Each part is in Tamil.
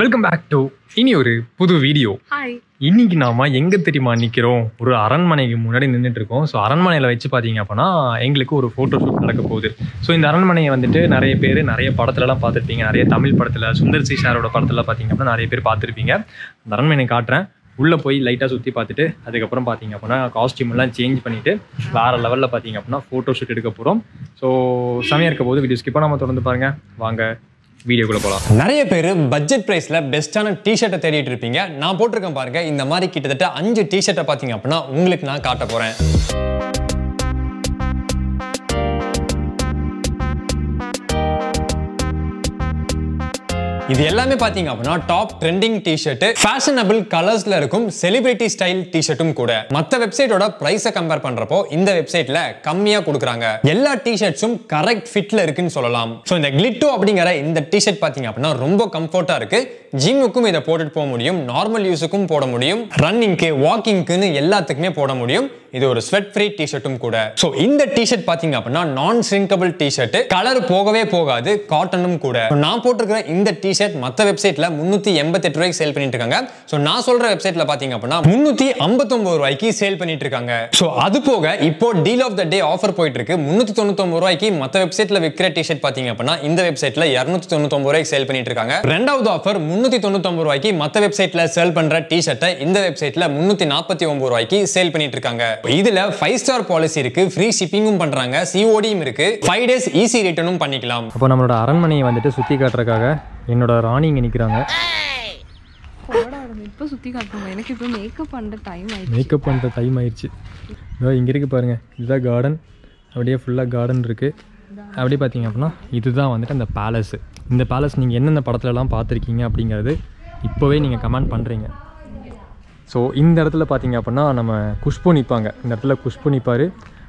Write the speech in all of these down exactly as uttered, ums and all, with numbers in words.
வெல்கம் பேக் டு இனி ஒரு புது வீடியோ. இன்னைக்கு நாம எங்க தெரியுமா நிக்கிறோம், ஒரு அரண்மனைக்கு முன்னாடி நின்றுட்டு இருக்கோம். ஸோ அரண்மனையில வச்சு பார்த்தீங்க அப்படின்னா எங்களுக்கு ஒரு ஃபோட்டோ ஷூட் நடக்க போகுது. ஸோ இந்த அரண்மனையை வந்துட்டு நிறைய பேர் நிறைய படத்துலலாம் பார்த்துருப்பீங்க. நிறைய தமிழ் படத்துல சுந்தர் சி சாரோட படத்துல பார்த்தீங்க அப்படின்னா நிறைய பேர் பார்த்துருப்பீங்க. அந்த அரண்மனை காட்டுறேன், உள்ளே போய் லைட்டாக சுற்றி பார்த்துட்டு அதுக்கப்புறம் பார்த்தீங்க அப்படின்னா காஸ்ட்யூம்லாம் சேஞ்ச் பண்ணிவிட்டு வேறு லெவலில் பார்த்தீங்க அப்படின்னா ஃபோட்டோ ஷூட் எடுக்க போகிறோம். ஸோ செமையாக இருக்க போது வீடியோ ஸ்கிப்பாக நம்ம தொடர்ந்து பாருங்கள். வாங்க வீடியோக்குள்ளே போகலாம். நிறைய பேர் பட்ஜெட் ப்ரைஸில் பெஸ்ட்டான டிஷர்ட்டை தேடிட்டு இருப்பீங்க. நான் போட்டிருக்கேன் பாருங்கள், இந்த மாதிரி கிட்டத்தட்ட அஞ்சு டிஷர்ட்டை பார்த்தீங்க அப்படின்னா உங்களுக்கு நான் காட்ட போகிறேன். இது எல்லாமே பார்த்தீங்க அப்படின்னா டாப் ட்ரெண்டிங் டிஷர்ட், ஃபேஷனபிள் கலர்ஸ்ல இருக்கும் செலிபிரிட்டி ஸ்டைல் டிஷர்ட்டும் கூட. மற்ற வெப்சைட்டோட பிரைஸை கம்பேர் பண்றப்போ இந்த வெப்சைட்ல கம்மியா கொடுக்குறாங்க. எல்லா டிஷர்ட்ஸும் கரெக்ட் ஃபிட்ல இருக்குன்னு சொல்லலாம். ஸோ இந்த கிளிட்டோ அப்படிங்கிற இந்த டிஷர்ட் பார்த்தீங்க அப்படின்னா ரொம்ப கம்ஃபர்ட்டா இருக்கு. ஜிம்முக்கும் இதை போட்டுட்டு போக முடியும், நார்மல் யூஸுக்கும் போட முடியும், ரன்னிங்க்கு வாக்கிங்க்குன்னு எல்லாத்துக்குமே போட முடியும். இது ஒரு ஸ்வெட் ஃப்ரீ டிஷர்ட்டும் கூட. ஸோ இந்த டிஷர்ட் பார்த்தீங்க அப்படின்னா நான் ஸ்ரிங்கபிள் டிஷர்ட், கலர் போகவே போகாது, காட்டனும் கூட. நான் போட்டிருக்கிற இந்த டிஷர்ட் மற்ற வெப்சைட்ல முன்னூத்தி எண்பத்தி எட்டு ரூபாய்க்கு சேல் பண்ணிட்டு இருக்காங்க. ஸோ நான் சொல்ற வெப்சைட்ல பார்த்தீங்க அப்படின்னா முன்னூத்தி ஐம்பத்தி ஒன்பது ரூபாய்க்கு சேல் பண்ணிட்டு இருக்காங்க. ஸோ அது போக இப்போ deal of the day offer போயிட்டு இருக்கு. முன்னூத்தி தொண்ணூத்தி ஒன்பது ரூபாய்க்கு மற்ற வெப்சைட்ல விற்கிற டிஷர்ட் பார்த்தீங்க அப்படின்னா இந்த வெப்சைட்ல இருநூத்தி தொண்ணூத்தி ஒன்பது ரூபாய்க்கு சேல் பண்ணிட்டு இருக்காங்க. ரெண்டாவது ஆஃபர் முன்னூத்தி தொண்ணூத்தி ஒன்பது ரூபாய்க்கு மற்ற வெப்சைட்ல சேல் பண்ற டிஷர்ட்டை இந்த வெப்சைட்ல முன்னூத்தி நாற்பத்தி ஒன்பது ரூபாய்க்கு சேல் பண்ணிட்டு இருக்காங்க. இதுல ஃபைவ் ஸ்டார் பாலிசி இருக்கு, ஃப்ரீ ஷிப்பிங்கும் பண்றாங்க, சிஓடியும் இருக்கு, ஃபைவ் டேஸ் ஈஸி ரிட்டர்னும் பண்ணிக்கலாம். அப்போ நம்மளோட அரண்மனையை வந்துட்டு சுத்தி காட்டுறதுக்காக என்னோட ராணி இங்க நிக்கிறாங்க. இப்போ சுத்தி காட்டுறோம். எனக்கு இப்போ மேக்கப் பண்ற டைம் ஆயிடுச்சு. மேக்கப் பண்ற டைம் ஆயிடுச்சு. இங்க இருக்கு பாருங்க, இதுதான் கார்டன். அப்படியே ஃபுல்லா கார்டன் இருக்கு. அப்படியே பார்த்தீங்க அப்படின்னா இதுதான் வந்துட்டு அந்த பேலஸ். இந்த பேலஸ் நீங்கள் என்னென்ன படத்துலலாம் பார்த்துருக்கீங்க அப்படிங்கிறது இப்போவே நீங்கள் கமெண்ட் பண்ணுறீங்க. ஸோ இந்த இடத்துல பார்த்தீங்க அப்படின்னா நம்ம குஷ்பு நிற்பாங்க. இந்த இடத்துல குஷ்பு நிற்பார்.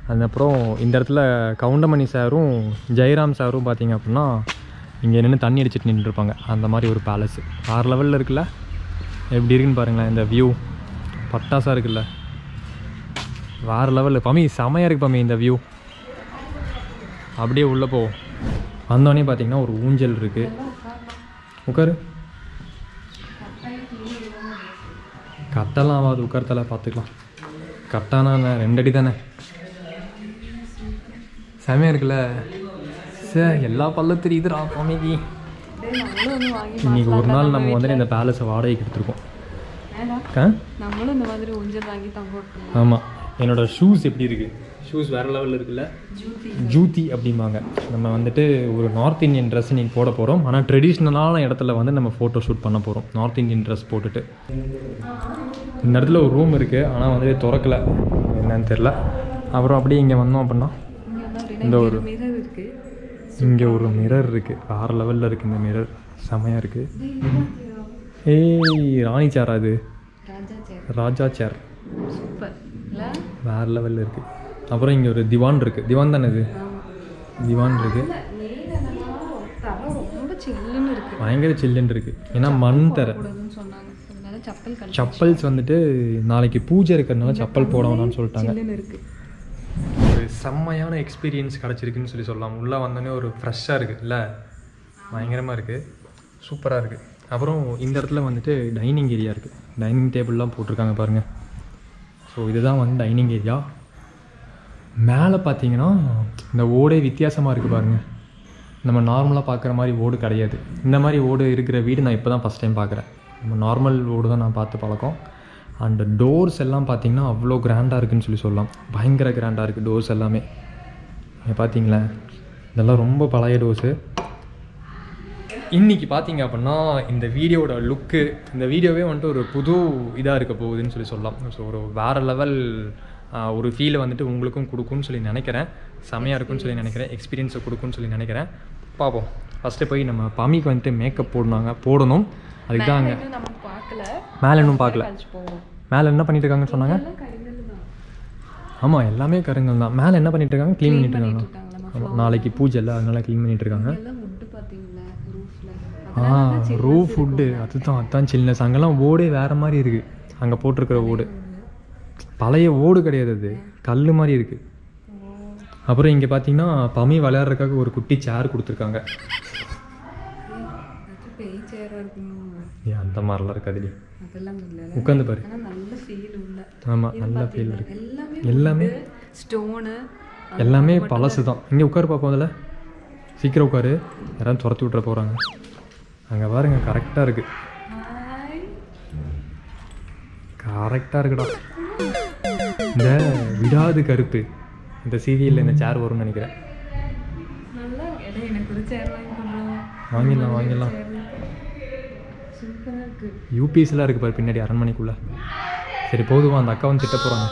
அதுக்கப்புறம் இந்த இடத்துல கவுண்டமணி சாரும் ஜெயராம் சாரும் பார்த்தீங்க அப்படின்னா இங்கே என்னென்னு தண்ணி அடிச்சுட்டு நின்றுருப்பாங்க. அந்த மாதிரி ஒரு பேலஸு ஆறு லெவலில் இருக்குல்ல, எப்படி இருக்குன்னு பாருங்களேன். இந்த வியூ பட்டாசாக இருக்குல்ல, வேறு லெவலில் பமி செமையாக இருக்குது பமி இந்த வியூ. அப்படியே உள்ளே போவோம். வந்தோடனே பார்த்தீங்கன்னா ஒரு ஊஞ்சல் இருக்குது. உட்காரு கட்டெல்லாம் ஆகாது, உட்காரத்தால பார்த்துக்கலாம். கட்டானா ரெண்டடி தானே, செமையாக இருக்குல்ல சார். எல்லா பல்லும் தெரியுதுரா பமிக்கு. இன்னைக்கு ஒரு நாள் நம்ம வந்துட்டு இந்த பேலஸை வாடகைக்கு எடுத்துருக்கோம். ஆமாம், என்னோடய ஷூஸ் எப்படி இருக்குது, ஷூஸ் வேறு லெவலில் இருக்குல்ல. ஜூதி அப்படிம்பாங்க. நம்ம வந்துட்டு ஒரு நார்த் இந்தியன் ட்ரெஸ் இன்றைக்கி போட போகிறோம். ஆனால் ட்ரெடிஷ்னலான இடத்துல வந்து நம்ம ஃபோட்டோ ஷூட் பண்ண போகிறோம் நார்த் இந்தியன் ட்ரெஸ் போட்டுட்டு. இந்த இடத்துல ஒரு ரூம் இருக்குது, ஆனால் வந்துட்டு திறக்கலை, என்னன்னு தெரில. அப்புறம் அப்படியே இங்கே வந்தோம் அப்படின்னா இந்த ஒரு இங்கே ஒரு மிரர் இருக்குது. வேறு லெவலில் இருக்குது இந்த மிரர், செமையாக இருக்குது. ஏய் ராணி சேரா, அது ராஜா சேர், வேறு லெவலில் இருக்குது. அப்புறம் இங்கே ஒரு திவான் இருக்குது. திவான் தானே இது, திவான் இருக்குது. பயங்கர சில்லுன்னு இருக்குது, ஏன்னா மண் தர. சப்பல்ஸ் வந்துட்டு நாளைக்கு பூஜை இருக்கிறதுனால சப்பல் போடணும்னு சொல்லிட்டாங்க. ஒரு செம்மையான எக்ஸ்பீரியன்ஸ் கிடச்சிருக்குன்னு சொல்லி சொல்லலாம். உள்ளே வந்தோடனே ஒரு ஃப்ரெஷ்ஷாக இருக்குது இல்லை, பயங்கரமாக இருக்குது, சூப்பராக இருக்குது. அப்புறம் இந்த இடத்துல வந்துட்டு டைனிங் ஏரியா இருக்குது. டைனிங் டேபிள்லாம் போட்டிருக்காங்க பாருங்கள். ஸோ இதுதான் வந்து டைனிங் ஏரியா. மேலே பார்த்தீங்கன்னா இந்த ஓடே வித்தியாசமாக இருக்குது பாருங்கள். நம்ம நார்மலாக பார்க்குற மாதிரி ஓடு கிடையாது. இந்த மாதிரி ஓடு இருக்கிற வீடு நான் இப்போ தான் ஃபஸ்ட் டைம் பார்க்குறேன். நம்ம நார்மல் ஓடு தான் நான் பார்த்து பழக்கம். அண்ட் டோர்ஸ் எல்லாம் பார்த்தீங்கன்னா அவ்வளோ கிராண்டாக இருக்குதுன்னு சொல்லி சொல்லலாம். பயங்கர கிராண்டாக இருக்குது டோர்ஸ் எல்லாமே. நீங்கள் பார்த்தீங்களேன், இதெல்லாம் ரொம்ப பழைய டோர்ஸு. இன்றைக்கி பார்த்தீங்க அப்படின்னா இந்த வீடியோட லுக்கு, இந்த வீடியோவே வந்துட்டு ஒரு புது இதாக இருக்க போகுதுன்னு சொல்லி சொல்லலாம். ஸோ ஒரு வேறு லெவல் ஒரு ஃபீலை வந்துட்டு உங்களுக்கும் கொடுக்குன்னு சொல்லி நினைக்கிறேன். செமையாக இருக்குன்னு சொல்லி நினைக்கிறேன், எக்ஸ்பீரியன்ஸை கொடுக்குன்னு சொல்லி நினைக்கிறேன். பார்ப்போம். ஃபஸ்ட்டு போய் நம்ம பமிக்கு வந்துட்டு மேக்கப் போடணுங்க, போடணும். அதுக்கு தான் அங்கே மேலே இன்னும் பார்க்கல. மேலே என்ன பண்ணிட்டு இருக்காங்கன்னு சொன்னாங்க. ஆமாம், எல்லாமே கருங்கல் தான். மேலே என்ன பண்ணிட்டு இருக்காங்க, க்ளீன் பண்ணிட்டு இருக்காங்க. ஆமாம், நாளைக்கு பூஜை இல்லை, அதனால க்ளீன் பண்ணிட்டு இருக்காங்க. ஆ ரூஃப் வுட்டு, அதுதான் அதுதான் சில்னஸ். அங்கெல்லாம் ஓடே வேறு மாதிரி இருக்குது. அங்கே போட்டிருக்கிற ஓடு பழைய ஓடு கிடையாது, அது கல் மாதிரி இருக்குது. அப்புறம் இங்கே பார்த்தீங்கன்னா பமி விளையாடுறதுக்காக ஒரு குட்டி சேர் கொடுத்துருக்காங்க. Yeah, that's why I'm not U P S la irukku பாரு பின்னாடி அரண்மனைக்குள்ள. சரி போடுவா அந்த அக்கா வந்து கிட்ட போறாங்க.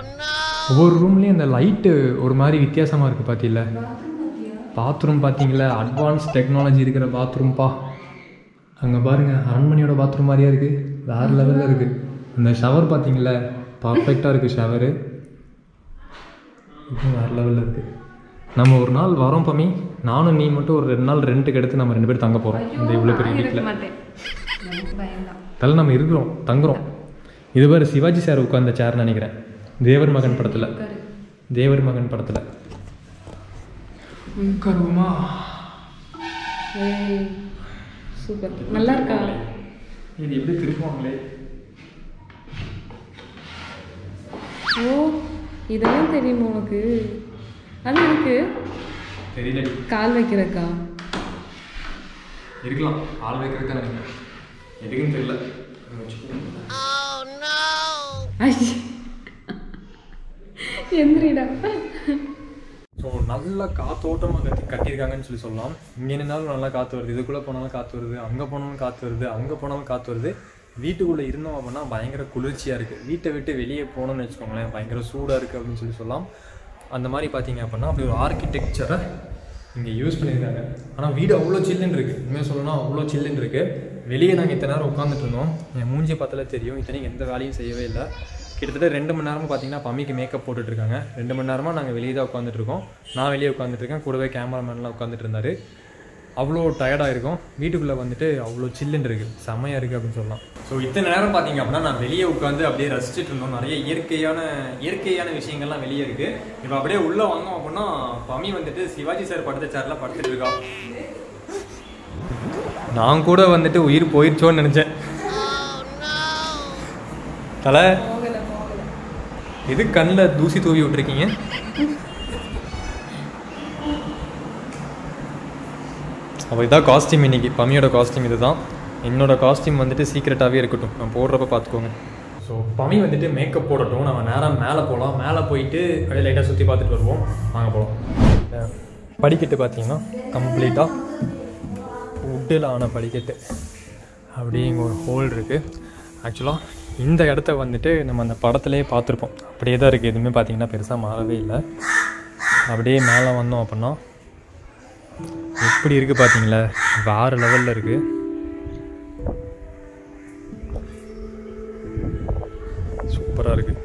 ஒவ்வொரு ரூம்லயே அந்த லைட் ஒரு மாதிரி வித்தியாசமா இருக்கு பாத்தீல்ல. பாத்ரூம் பாத்தீங்களா அட்வான்ஸ் டெக்னாலஜி இருக்கிற பாத்ரூம் பா. அங்க பாருங்க அரண்மனையோட பாத்ரூம் மாதிரியா இருக்கு. வேற லெவல்ல இருக்கு. அந்த ஷவர் பாத்தீங்களா பெர்ஃபெக்ட்டா இருக்கு ஷவர். இது வேற லெவல்ல இருக்கு. நம்ம ஒரு நாள் வரோம் பாமி. நானும் நீ மட்டும் ஒரு ரெண்டு நாள் ரென்ட்க்கு எடுத்து நம்ம ரெண்டு பேரும் தங்க போறோம். இந்த இவ்ளோ பெரிய வீட்ல. தல நாம இருக்குறோம் தங்குறோம். இது பேர் சிவாஜி சார் உட்கார்ந்த சேர் நினைக்கிறேன். தேவர் மகன் படத்துல. தேவர் மகன் படத்துல. உட்காருமா. ஏய் சூப்பர். நல்லா இருக்கா? இது எப்படி திருப்புவாங்களே. ஓ இதெல்லாம் தெரியுமா உனக்கு? அது இருக்கு. தெரியல. கால் வைக்கிறக்கா. இருக்கலாம். கால் வைக்கிறக்கா நினைக்கிறேன். எதுக்கும் தெரியல. Oh no. எந்திரிடா. சோ நல்ல காத்தோட்டமா கட்டி கட்டிருக்காங்கன்னு சொல்லி சொல்லலாம். இங்க நின்னாலும் நல்லா காத்து வருது. இதுக்குள்ள போனாலும் காத்து வருது. அங்க போனாலும் காத்து வருது. அங்க போனாலும் காத்து வருது. வீட்டுக்குள்ளே இருந்தோம் அப்படின்னா பயங்கர குளிர்ச்சியா இருக்கு. வீட்டை விட்டு வெளியே போனோம்னு வச்சுக்கோங்களேன் பயங்கர சூடா இருக்கு அப்படின்னு சொல்லி சொல்லலாம். அந்த மாதிரி பார்த்தீங்க அப்படின்னா அப்படி ஒரு ஆர்கிடெக்சரை இங்கே யூஸ் பண்ணியிருக்காங்க. ஆனால் வீடு அவ்வளோ சில்லுன்னு இருக்குது. உண்மையாக சொல்லணும்னா அவ்வளோ சில்லுன்னு இருக்குது. வெளியே நாங்கள் இத்தனை நேரம் உட்காந்துட்டு இருந்தோம். என் மூஞ்சி பார்த்தாலே தெரியும் இத்தனைக்கு எந்த வேலையும் செய்யவே இல்லை. கிட்டத்தட்ட ரெண்டு மணி நேரமும் பார்த்தீங்கன்னா பம்மிக்கு மேக்கப் போட்டுட்ருக்காங்க. ரெண்டு மணி நேரமாக நாங்கள் வெளியே தான் உட்காந்துட்ருக்கோம். நான் வெளியே உட்காந்துட்ருக்கேன். கூடவே கேமராமேன்லாம் உட்காந்துட்டு இருந்தார். அவ்வளோ டயர்டாக இருக்கும். வீட்டுக்குள்ளே வந்துட்டு அவ்வளோ சில்லுன்னு இருக்குது. செம்மையாக இருக்குது அப்படின்னு சொல்லலாம். ஸோ இத்தனை நேரம் பார்த்தீங்க அப்படின்னா நான் வெளியே உட்காந்து அப்படியே ரசிச்சுட்டு இருந்தோம். நிறைய இயற்கையான இயற்கையான விஷயங்கள்லாம் வெளியே இருக்குது. இப்போ அப்படியே உள்ளே வாங்கோம் அப்படின்னா பம்மி வந்துட்டு சிவாஜி சார் படுத்த சேர்லாம் படுத்துட்டு இருக்கா. நான் கூட வந்துட்டு உயிர் போயிடுச்சோன்னு நினச்சேன். தலை இது கண்ணில் தூசி தூவி விட்டுருக்கீங்க. அப்போ இதான் காஸ்டியூம் இன்றைக்கி பம்மியோட காஸ்டியூம் இது தான். என்னோடய காஸ்டியூம் வந்துட்டு சீக்ரெட்டாகவே இருக்கட்டும். நான் போடுறப்ப பார்த்துக்கோங்க. ஸோ பம்மி வந்துட்டு மேக்கப் போடட்டும். நம்ம நேரம் மேலே போகலாம். மேலே போயிட்டு அப்படியே லைட்டாக சுற்றி பார்த்துட்டு வருவோம். வாங்க போகலாம். படிக்கட்டு பார்த்தீங்கன்னா கம்ப்ளீட்டாக உட்டில் ஆன படிக்கட்டு. அப்படிங்கிற ஒரு ஹோல் இருக்குது. ஆக்சுவலாக இந்த இடத்த வந்துட்டு நம்ம அந்த படத்துலேயே பார்த்துருப்போம். அப்படியே தான் இருக்குது. எதுவுமே பார்த்தீங்கன்னா பெருசாக மாறவே இல்லை. அப்படியே மேலே வந்தோம் அப்படின்னா எப்படி இருக்குது பார்த்தீங்களா? வேறு லெவலில் இருக்குது. சூப்பராக இருக்குது.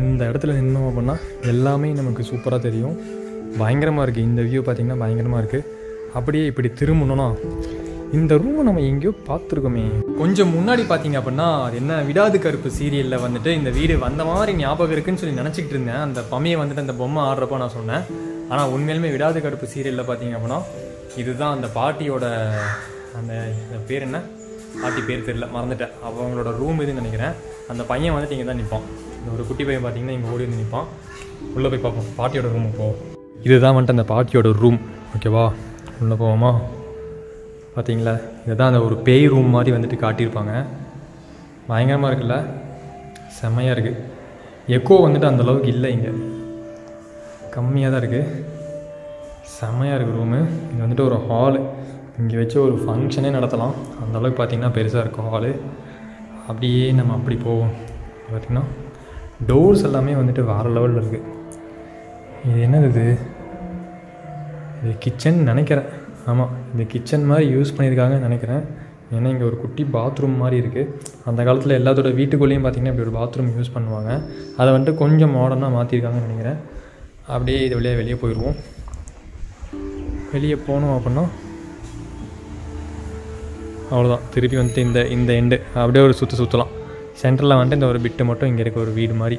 இந்த இடத்துல நின்னோம் அப்படின்னா எல்லாமே நமக்கு சூப்பராக தெரியும். பயங்கரமாக இருக்குது. இந்த வியூ பார்த்திங்கன்னா பயங்கரமாக இருக்குது. அப்படியே இப்படி திரும்பணும்னா இந்த ரூமை நம்ம எங்கேயோ பார்த்துருக்கோமே. கொஞ்சம் முன்னாடி பார்த்தீங்க அப்படின்னா அது என்ன விடாது கருப்பு சீரியலில் வந்துட்டு இந்த வீடு வந்த மாதிரி ஞாபகம் இருக்குன்னு சொல்லி நினச்சிக்கிட்டு இருந்தேன். அந்த பம்மியை வந்துட்டு அந்த பொம்மை ஆடுறப்போ நான் சொன்னேன். ஆனால் உண்மையிலுமே விடாது கருப்பு சீரியலில் பார்த்தீங்க அப்படின்னா இதுதான் அந்த பாட்டியோட அந்த பேர் என்ன பாட்டி பேர் தெரியல மறந்துட்டேன். அவங்களோட ரூம் இதுன்னு நினைக்கிறேன். அந்த பையன் வந்துட்டு இங்கே தான் நிற்பான். ஒரு குட்டி பையன் பார்த்தீங்கன்னா இங்கே ஓடி வந்து நிற்பான். உள்ளே போய் பார்ப்போம் பாட்டியோட ரூமுக்கு போவோம். இதுதான் வந்துட்டு அந்த பாட்டியோட ரூம். ஓகேவா உள்ளே போவோமா? பார்த்தீங்களா இதுதான் அந்த ஒரு பேய் ரூம் மாதிரி வந்துட்டு காட்டியிருப்பாங்க. பயங்கரமாக இருக்குல்ல? செம்மையாக இருக்குது. எக்கோ வந்துட்டு அந்தளவுக்கு இல்லை. இங்கே கம்மியாக தான் இருக்குது. செம்மையாக இருக்குது ரூமு. இது வந்துட்டு ஒரு ஹாலு. இங்கே வச்சு ஒரு ஃபங்க்ஷனே நடத்தலாம். அந்தளவுக்கு பார்த்திங்கன்னா பெருசாக இருக்கும் ஹாலு. அப்படியே நம்ம அப்படி போவோம். பார்த்திங்கன்னா டோர்ஸ் எல்லாமே வந்துட்டு வேறு லெவலில் இருக்குது. இது என்னது? இது இது கிச்சன் நினைக்கிறேன். ஆமாம் இந்த கிச்சன் மாதிரி யூஸ் பண்ணியிருக்காங்கன்னு நினைக்கிறேன். ஏன்னா இங்கே ஒரு குட்டி பாத்ரூம் மாதிரி இருக்குது. அந்த காலத்தில் எல்லாத்தோட வீட்டுக்குள்ளேயும் பார்த்திங்கன்னா இப்படி ஒரு பாத்ரூம் யூஸ் பண்ணுவாங்க. அதை வந்துட்டு கொஞ்சம் மாடர்னாக மாற்றிருக்காங்கன்னு நினைக்கிறேன். அப்படியே இது வழியாக வெளியே போயிடுவோம். வெளியே போனோம் அப்படின்னா அவ்வளோதான். திருப்பி வந்துட்டு இந்த இந்த எண்டு அப்படியே ஒரு சுற்று சுற்றலாம். சென்டரில் வந்துட்டு இந்த ஒரு பிட்டு மட்டும் இங்கே இருக்க ஒரு வீடு மாதிரி.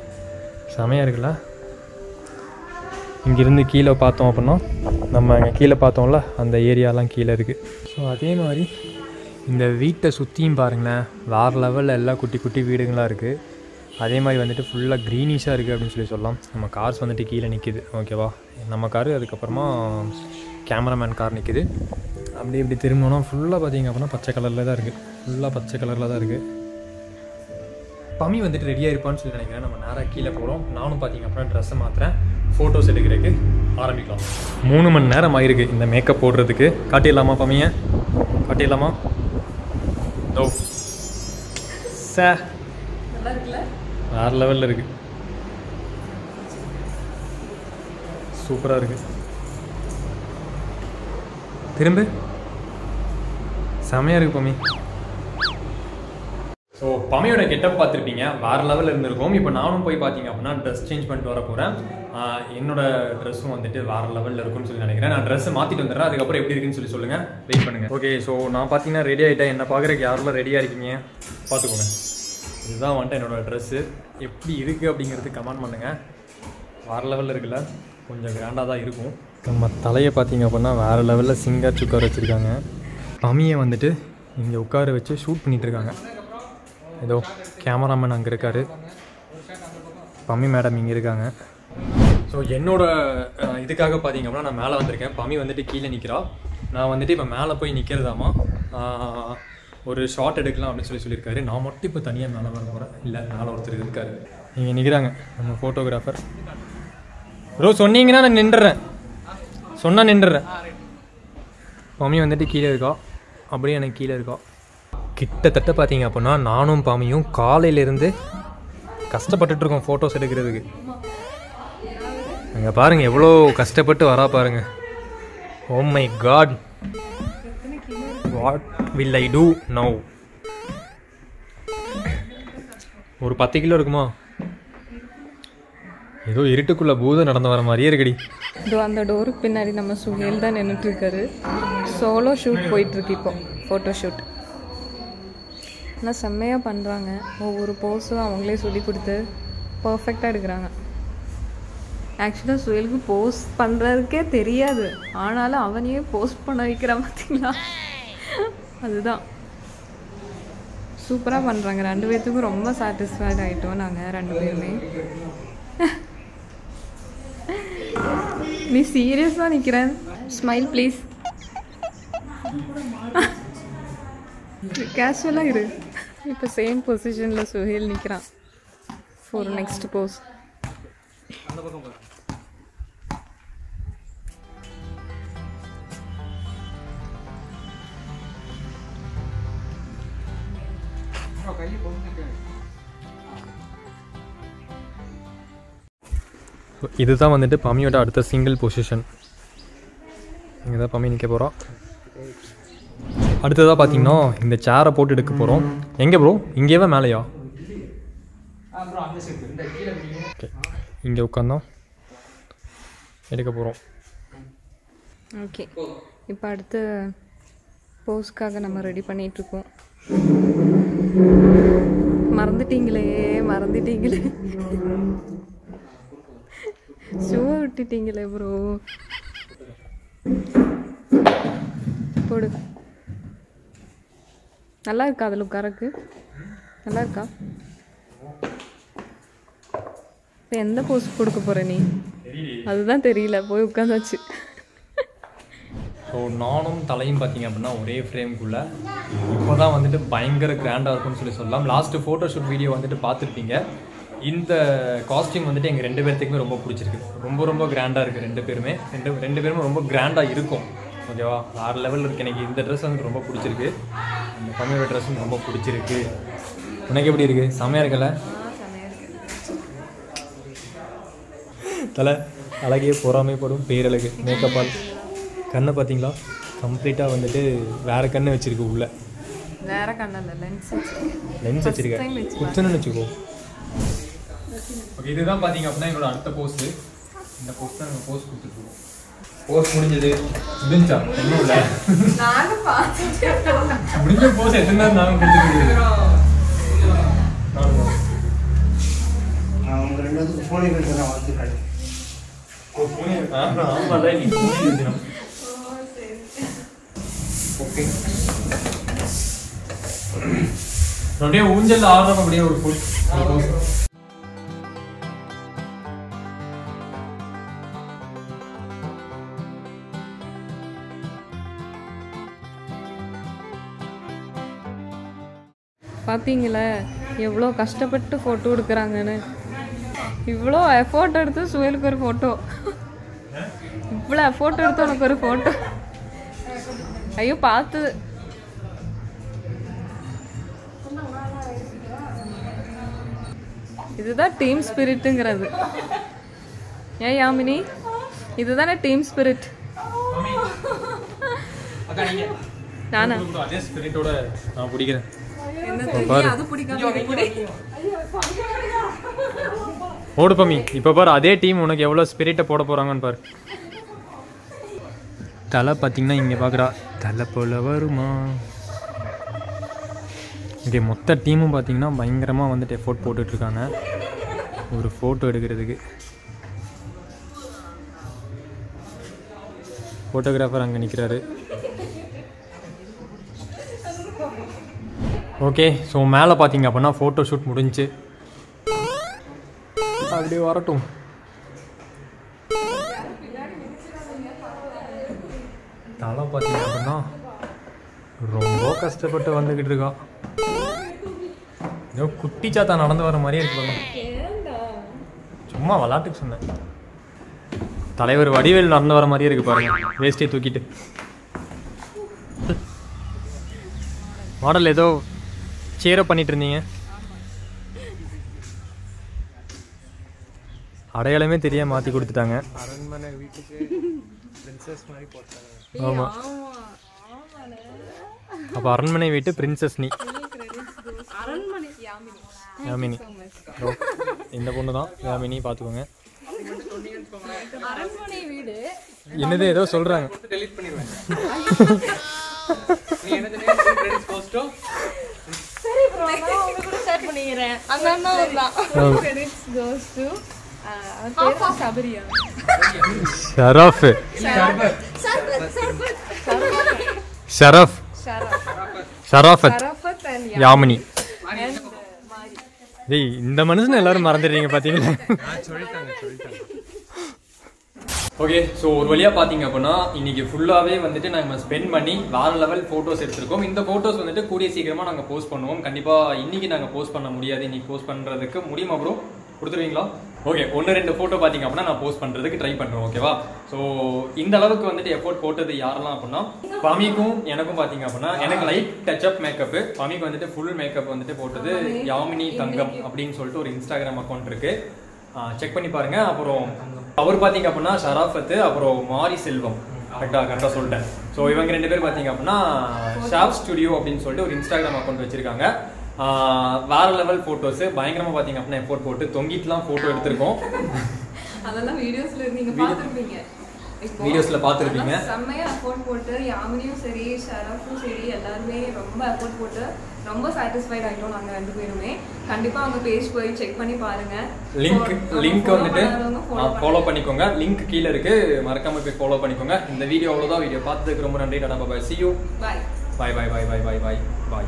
செமையாக இருக்குல்ல? இங்கிருந்து கீழே பார்த்தோம் அப்படின்னா நம்ம இங்கே கீழே பார்த்தோம்ல அந்த ஏரியாலாம் கீழே இருக்குது. ஸோ அதே மாதிரி இந்த வீட்டை சுற்றியும் பாருங்களேன், வேறு லெவலில் எல்லாம் குட்டி குட்டி வீடுங்களாக இருக்குது. அதே மாதிரி வந்துட்டு ஃபுல்லாக க்ரீனிஷாக இருக்குது அப்படின்னு சொல்லி சொல்லலாம். நம்ம கார்ஸ் வந்துட்டு கீழே நிற்கிது, ஓகேவா, நம்ம காரு, அதுக்கப்புறமா கேமராமேன் கார் நிற்கிது. அப்படி இப்படி திரும்பினா ஃபுல்லாக பார்த்திங்க அப்படின்னா பச்சை கலரில் தான் இருக்குது, ஃபுல்லாக பச்சை கலரில் தான் இருக்குது. பமி வந்துட்டு ரெடியாக இருப்பான்னு சொல்லி நினைக்கிறேன். நம்ம நேராக கீழே போகிறோம். நானும் பார்த்திங்க அப்படின்னா ட்ரெஸ்ஸை மாற்றுறேன், ஃபோட்டோஸ் எடுக்கிறதுக்கு ஆரம்பிக்கலாம். மூணு மணி நேரம் ஆகிருக்கு இந்த மேக்கப் போடுறதுக்கு. காட்டிடலாமா பமியை? காட்டிடலாமா? ஓ சார், வேறு லெவலில் இருக்குது, சூப்பராக இருக்குது. திரும்ப செமையாக இருக்குது பமி. ஸோ பமையோட கெட்டப் பார்த்துருப்பீங்க, வேறு லெவலில் இருந்திருக்கோம். இப்போ நானும் போய் பார்த்தீங்க அப்படின்னா ட்ரெஸ் சேஞ்ச் பண்ணிட்டு வர போகிறேன். என்னோடய ட்ரெஸ்ஸும் வந்துட்டு வேறு லெவலில் இருக்கும்னு சொல்லி நினைக்கிறேன். நான் ட்ரெஸ்ஸை மாற்றிட்டு வந்துடுறேன், அதுக்கப்புறம் எப்படி இருக்குன்னு சொல்லி சொல்லுங்கள், வெயிட் பண்ணுங்கள். ஓகே, ஸோ நான் பார்த்தீங்கன்னா ரெடி ஆகிட்டேன். என்ன பார்க்குறக்கு யாரெல்லாம் ரெடியாக இருக்கீங்க பார்த்துக்கோங்க. இதுதான் வந்துட்டு என்னோடய ட்ரெஸ்ஸு எப்படி இருக்குது அப்படிங்கிறது கமெண்ட் பண்ணுங்கள். வேறு லெவலில் இருக்குல்ல, கொஞ்சம் கிராண்டாக தான் இருக்கும். நம்ம தலையை பார்த்தீங்க அப்படின்னா வேறு லெவலில் சிங்காச்சு உட்கார வச்சுருக்காங்க. பமியை வந்துட்டு இங்கே உட்கார வச்சு ஷூட் பண்ணிகிட்ருக்காங்க. ஏதோ கேமராமேன் அங்கே இருக்கார், பமி மேடம் இங்கே இருக்காங்க. ஸோ என்னோடய இதுக்காக பார்த்தீங்க அப்படின்னா நான் மேலே வந்திருக்கேன், பமி வந்துட்டு கீழே நிற்கிறா. நான் வந்துட்டு இப்போ மேலே போய் நிற்கிறதாமா, ஒரு ஷார்ட் எடுக்கலாம் அப்படின்னு சொல்லி சொல்லியிருக்காரு. நான் மட்டும் இப்போ தனியாக மேலே வர போகிறேன், இல்லை மேலே ஒருத்தர் இருக்காரு. நீங்கள் நிற்கிறாங்க நம்ம ஃபோட்டோகிராஃபர் ரோ. சொன்னீங்கன்னா நான் நின்றுறேன், சொன்னால் நின்றுறேன். பமி வந்துட்டு கீழே இருக்கா, அப்படியே எனக்கு கீழே இருக்கா. கிட்டத்தட்ட பார்த்தீங்க அப்படின்னா நானும் பாமியும் காலையிலேருந்து கஷ்டப்பட்டுருக்கோம் ஃபோட்டோஸ் எடுக்கிறதுக்கு. அங்கே பாருங்கள் எவ்வளோ கஷ்டப்பட்டு வரா பாருங்கள். Oh my God, what will I do now. ஒரு பத்து கிலோ இருக்குமா? ஏதோ இருட்டுக்குள்ளே பூதம் நடந்து வர மாதிரியே இருக்குடி. இது அந்த டோருக்கு பின்னாடி நம்ம சுஹேல் தான் நின்றுட்டுருக்காரு. சோலோ ஷூட் போயிட்டுருக்கு இப்போ, ஃபோட்டோ ஷூட். ஆனால் செம்மையாக பண்ணுறாங்க, ஒவ்வொரு போஸும் அவங்களே சொல்லி கொடுத்து பர்ஃபெக்டாக எடுக்கிறாங்க. ஆக்சுவலாக சுயலுக்கு போஸ் பண்ணுறதுக்கே தெரியாது, ஆனாலும் அவனையே போஸ்ட் பண்ண வைக்கிற பார்த்திங்களா, அதுதான் சூப்பராக பண்ணுறாங்க. ரெண்டு பேர்த்துக்கும் ரொம்ப சாட்டிஸ்ஃபைட் ஆகிட்டோம் நாங்கள் ரெண்டு பேருமே. நீ சீரியஸாக நிற்கிறேன், ஸ்மைல் ப்ளீஸ், கேஷுவலாக இரு. இப்போ சேம் பொசிஷனில் சுஹேல் நிற்கிறான் ஃபார் நெக்ஸ்ட் போஸ். இதுதான் வந்துட்டு பமியோட அடுத்த சிங்கிள் பொசிஷன். இங்கே தான் பமி நிற்க போகிறோம். அடுத்ததாக பார்த்தீங்கன்னா இந்த சேரை போட்டு எடுக்க போகிறோம். எங்கே ப்ரோ? இங்கேவா மேலேயா? ஓகே, இங்கே உட்காந்தோம் எடுக்க போகிறோம். ஓகே, இப்போ அடுத்த போஸ்க்காக நம்ம ரெடி பண்ணிகிட்ருக்கோம். மறந்துட்டீங்களே, மறந்துட்டீங்களே, ஷூ விட்டுட்டீங்களே ப்ரோ. போடு, நல்லா இருக்கா? அதில் உட்காரக்கு நல்லா இருக்கா? இப்போ எந்த போஸ் கொடுக்க போகிற நீ? அதுதான் தெரியல, போய் உட்காந்தாச்சு. ஸோ நானும் தலையும் பார்த்தீங்க அப்படின்னா ஒரே ஃப்ரேம்குள்ளே இப்போ தான் வந்துட்டு பயங்கர கிராண்டாக இருக்கும்னு சொல்லி சொல்லலாம். லாஸ்ட்டு ஃபோட்டோஷூட் வீடியோ வந்துட்டு பார்த்துருப்பீங்க. இந்த காஸ்டியூம் வந்துட்டு எங்கள் ரெண்டு பேர்த்துக்குமே ரொம்ப பிடிச்சிருக்கு, ரொம்ப ரொம்ப கிராண்டாக இருக்குது. ரெண்டு பேருமே ரெண்டு ரெண்டு பேருமே ரொம்ப கிராண்டாக இருக்கும், ஓகேவா, வேறு லெவலில் இருக்குது. எனக்கு இந்த ட்ரெஸ் வந்துட்டு ரொம்ப பிடிச்சிருக்கு, இந்த பமியோட ட்ரெஸ்ஸும் ரொம்ப பிடிச்சிருக்கு. உனக்கு எப்படி இருக்குது? செமையாக இருக்குல்ல தலை? அழகே பொறாமைப்படும் பேரழகு. மேக்கப்பால் கண்ணை பார்த்தீங்களா, கம்ப்ளீட்டாக வந்துட்டு வேறு கண்ணு வச்சுருக்கு, உள்ள வேறு கண்ணு லென்ஸ் வச்சுருக்கேன் குச்சன்னு வச்சுக்கோ. ஓகே, இதுதான் பார்த்தீங்க அப்படின்னா என்னோட அடுத்த போஸ்ட்டு. இந்த போஸ்ட் தான் நாங்கள் போஸ்ட் கொடுத்துருக்கோம். போஸ் முடிஞ்சது, முடிஞ்சா இன்னும் இல்லை, முடிஞ்ச போஸ் எத்தனை நாங்கள் கொடுத்துருக்கோம். Okay. பாத்தீங்களா எவ்ளோ கஷ்டப்பட்டு போட்டோ எடுக்கறாங்கன்னு இவ்ளோ எஃபோர்ட் எடுத்து சுஹைலுக்கு ஒரு போட்டோ இவ்ளோ எஃபோர்ட் எடுத்து உங்களுக்கு ஒரு போட்டோ ஐயோ பாத்து இதுதான் டீம் ஸ்பிரிட்ங்கிறது ஏ யாமினி இதுதானே டீம் ஸ்பிரிட் அக்கா நீங்க நானா அதே ஸ்பிரிட்டோட நான் புடிக்கிறேன் ஓடு பாமி இப்போ பாரு அதே டீம் உனக்கு எவ்வளவு ஸ்பிரிட்ட போட போறாங்கன்னு பாரு தலை பாத்தீங்கன்னா இங்க பாக்குறா தலை போல வருமா இங்க மொத்த டீமும் பாத்தீங்கன்னா பயங்கரமா வந்துட்டு எஃபோர்ட் போட்டுட்டு இருக்காங்க ஒரு போட்டோ எடுக்கிறதுக்கு போட்டோகிராஃபர் அங்க நிக்கிறாரு ஓகே ஸோ மேலே பார்த்தீங்க அப்படின்னா ஃபோட்டோ ஷூட் முடிஞ்சு அப்படியே வரட்டும் தலை பார்த்தீங்க அப்படின்னா ரொம்ப கஷ்டப்பட்டு வந்துக்கிட்டு இருக்கா ஏதோ குட்டி சாத்தா நடந்து வர மாதிரியே இருக்கு சும்மா விளாட்டுக்கு சொன்னேன் தலைவர் வடிவேல் நடந்து வர மாதிரியே இருக்கு பாருங்க வேஸ்டியை தூக்கிட்டு மாடல் ஏதோ சேரப் பண்ணிட்டு இருந்தீங்க அடையாளமே தெரியாம மாத்தி கொடுத்துட்டாங்க அரண்மனை வீட்டுக்கு பிரின்சஸ் மாதிரி போட்டாங்க ஆமா அப்ப அரண்மனை வீட்டு பிரின்சஸ் நீ அரண்மனை யாமினி யாமினி இந்த பொண்ணு தான் யாமினி பாத்துக்கோங்க அரண்மனை வீடு என்னது ஏதோ சொல்றாங்க டெலீட் பண்ணிடுவாங்க சரி bro நான் உங்க கூட ஷேர் பண்ணிக்கிறேன் அந்த அண்ணா தான் கிரெடிட்ஸ் கோஸ் டு அவர் பேர் சபரியா ஷரஃப் ஷரஃப் ஷரஃப் ஷரஃப் ஷரஃபத் அண்ட் யாமினி அண்ட் மாரி டேய் இந்த மனுஷன் எல்லாரும் மறந்துட்டீங்க பாத்தீங்களா நான் சொல்லிட்டாங்க சொல்லிட்டாங்க ஓகே ஸோ ஒரு வழியாக பார்த்தீங்க அப்படின்னா இன்றைக்கி ஃபுல்லாகவே வந்துட்டு நாங்கள் ஸ்பெண்ட் பண்ணி வேறு லெவல் ஃபோட்டோஸ் எடுத்திருக்கோம் இந்த ஃபோட்டோஸ் வந்துட்டு கூடிய சீக்கிரமாக நாங்கள் போஸ்ட் பண்ணுவோம் கண்டிப்பாக இன்றைக்கி நாங்கள் போஸ்ட் பண்ண முடியாது இன்றைக்கி போஸ்ட் பண்ணுறதுக்கு முடியுமா ப்ரோ கொடுத்துருவீங்களா ஓகே ஒன்று ரெண்டு ஃபோட்டோ பார்த்தீங்க அப்படின்னா நான் போஸ்ட் பண்ணுறதுக்கு ட்ரை பண்ணுறேன் ஓகேவா ஸோ இந்த அளவுக்கு வந்துட்டு எஃபோர்ட் போட்டது யாரெல்லாம் அப்படின்னா பாமிக்கும் எனக்கும் பார்த்தீங்க அப்படின்னா எனக்கு லைட் டச்அப் மேக்கப்பு பாமிக்கு வந்துட்டு ஃபுல் மேக்கப் வந்துட்டு போட்டது யாமினி தங்கம் அப்படின்னு சொல்லிட்டு ஒரு இன்ஸ்டாகிராம் அக்கௌண்ட் இருக்குது செக் பண்ணி பாருங்கள் அப்புறம் அவர் பார்த்தீங்க அப்படின்னா ஷராஃபத்து அப்புறம் மாரி செல்வம் கரெக்டாக கரெக்டாக சொல்லிட்டேன் ஸோ இவங்க ரெண்டு பேர் பார்த்தீங்க அப்படின்னா ஷாஃப் ஸ்டுடியோ அப்படின்னு சொல்லிட்டு ஒரு இன்ஸ்டாகிராம் அக்கௌண்ட் வச்சிருக்காங்க வேற லெவல் ஃபோட்டோஸ் பயங்கரமாக பார்த்தீங்க அப்படின்னா எஃபோர்ட் போட்டு தொங்கிட்டுலாம் ஃபோட்டோ எடுத்திருக்கோம் அதெல்லாம் வீடியோஸ்ல நீங்க பார்த்திருப்பீங்க வீடியோஸ்ல பார்த்திருப்பீங்க செம்மையா எஃபோர்ட் போட்டு யாமினியும் சரி ஷராஃபும் சரி எல்லாருமே ரொம்ப எஃபோர்ட் போட்டு ரொம்ப சாட்டிஸ்ஃபைட் ஆயிட்டோம் நாங்க ரெண்டு பேருமே கண்டிப்பா அவங்க பேஜ் போய் செக் பண்ணி பாருங்க லிங்க் லிங்க் வந்துட்டு ஃபாலோ பண்ணிக்கோங்க லிங்க் கீழ இருக்கு மறக்காம போய் ஃபாலோ பண்ணிக்கோங்க இந்த வீடியோ அவ்வளவுதான் வீடியோ பார்த்ததுக்கு ரொம்ப நன்றி Tata bye see you bye bye bye bye bye bye bye bye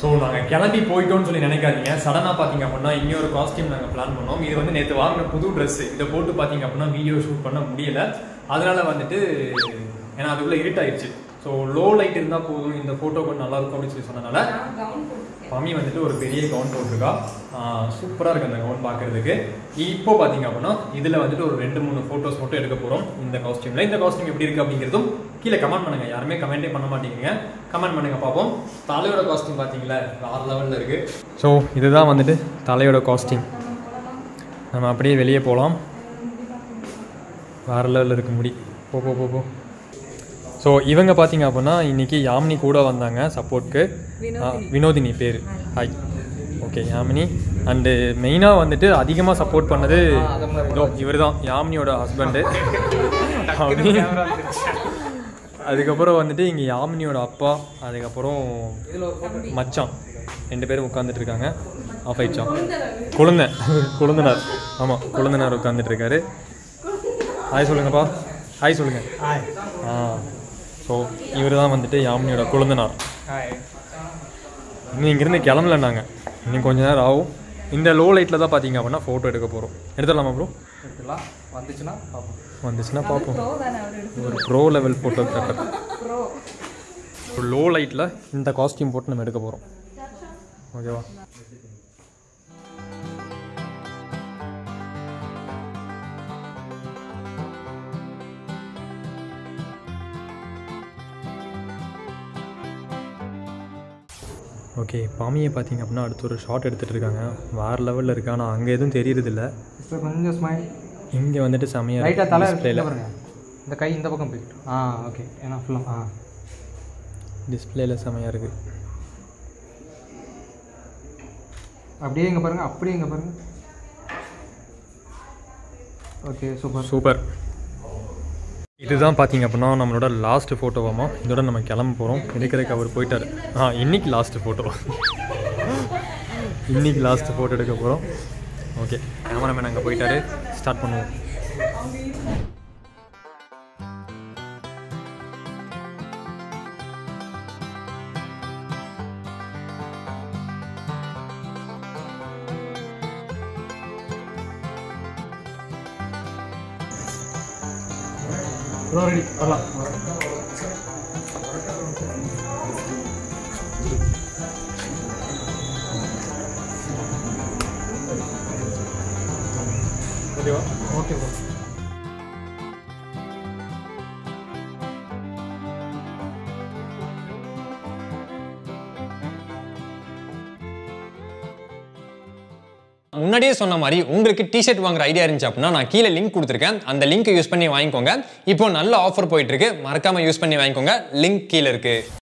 so நாங்கள் கிளம்பி போயிட்டோம்னு சொல்லி நினைக்காதீங்க சடனாக பார்த்தீங்க அப்படின்னா இன்னொரு காஸ்டியூம் நாங்கள் பிளான் பண்ணோம் இது வந்து நேற்று வாங்கின புது ட்ரெஸ்ஸு இதை போட்டு பார்த்தீங்க அப்படின்னா வீடியோ ஷூட் பண்ண முடியலை அதனால் வந்துட்டு ஏன்னா அதுக்குள்ளே இருட்டாயிடுச்சு ஸோ லோ லைட் இருந்தால் போதும் இந்த ஃபோட்டோ கொஞ்சம் நல்லாயிருக்கும் அப்படின்னு சொல்லி சொன்னனால பாமி வந்துட்டு ஒரு பெரிய கவுன் போட்டிருக்கா சூப்பராக இருக்குது அந்த கவுன் பார்க்குறதுக்கு இப்போ பார்த்தீங்க அப்படின்னா இதில் வந்துட்டு ஒரு ரெண்டு மூணு ஃபோட்டோஸ் மட்டும் எடுக்க போகிறோம் இந்த காஸ்டியூமில் இந்த காஸ்டியூம் எப்படி இருக்குது அப்படிங்கிறதும் கீழே கமெண்ட் பண்ணுங்க யாருமே கமெண்டே பண்ண மாட்டேங்குங்க கமெண்ட் பண்ணுங்க பார்ப்போம் தலையோட காஸ்டியூம் பார்த்தீங்களா வேறு லெவலில் இருக்குது ஸோ இதுதான் வந்துட்டு தலையோட காஸ்டியூம் நம்ம அப்படியே வெளியே போகலாம் வேறு லெவலில் இருக்க முடி போ போ போ போ ஸோ இவங்க பார்த்தீங்க அப்படின்னா இன்றைக்கி யாமினி கூட வந்தாங்க சப்போர்ட்க்கு வினோதினி பேர் ஹாய் ஓகே யாமினி அண்டு மெயினாக வந்துட்டு அதிகமாக சப்போர்ட் பண்ணது இவர் தான் யாமினியோட ஹஸ்பண்டு அதுக்கப்புறம் வந்துட்டு இங்கே யாமினியோட அப்பா அதுக்கப்புறம் மச்சான் ரெண்டு பேரும் உட்காந்துட்டு இருக்காங்க ஆஃப் ஆயிடுச்சான் குழந்தை குழந்தனார் ஆமாம் குழந்தனார் உட்காந்துட்டு இருக்காரு Hi, Solunga Pa. Hi, Solunga. Hi. Ah. So, you are going to Yamini Thangam. Hi. You are going to Yamini Thangam. In the low light, you can see a photo. Is it bro? It's a pro level photographer. Pro. Low light, you can see a costume. Okay. Okay, PAMI is a shot at the war level. There is no one there. There is a smile. Here is a smile. Right, the display. The kai is complete. Ah, okay. Enough. Ah. Display is a smile. Okay, super. Super. This is our last photo. This is the last photo. This is the last photo. Okay, cameraman, start. Ready. Okay. முன்னாடியே சொன்ன மாதிரி உங்களுக்கு டி-ஷர்ட் வாங்குற ஐடியா இருந்துச்சு அப்படினா நான் கீழ லிங்க் கொடுத்திருக்கேன் அந்த லிங்கை யூஸ் பண்ணி வாங்குங்க இப்போ நல்ல ஆஃபர் போயிட்டு இருக்கு மறக்காம யூஸ் பண்ணி வாங்குங்க லிங்க் கீழ இருக்கு